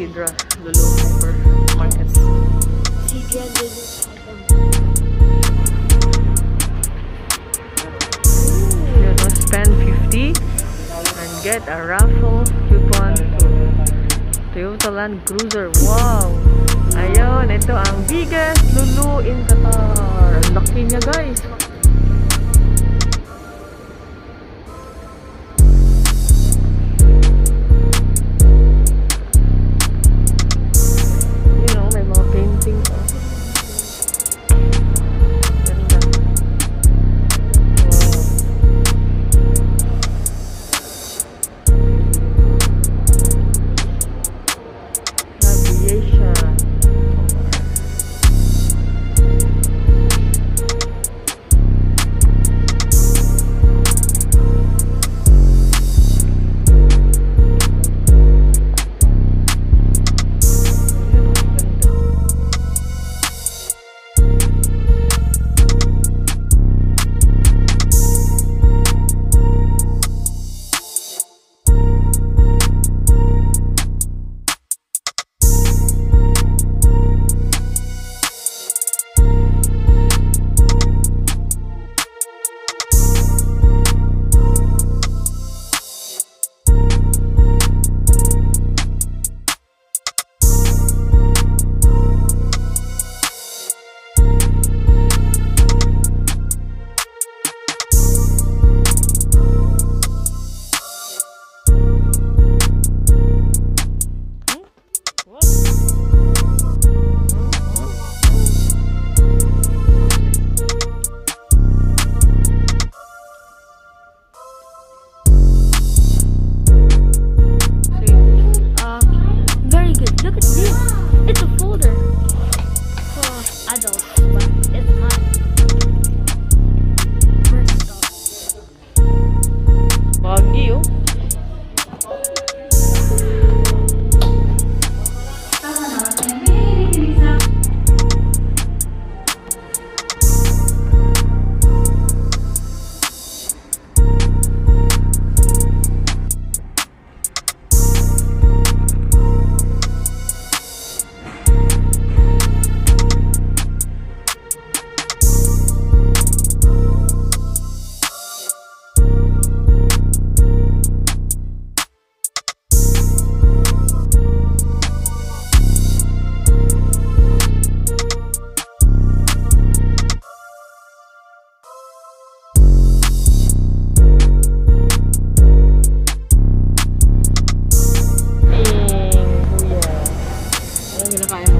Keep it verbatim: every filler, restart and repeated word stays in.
Isidra, Lulu Hyper Market. You know, spend fifty and get a raffle coupon to Toyota Land Cruiser. Wow! Ayun, ito ang biggest Lulu in Qatar. Ang laki niya, guys. Kaya mo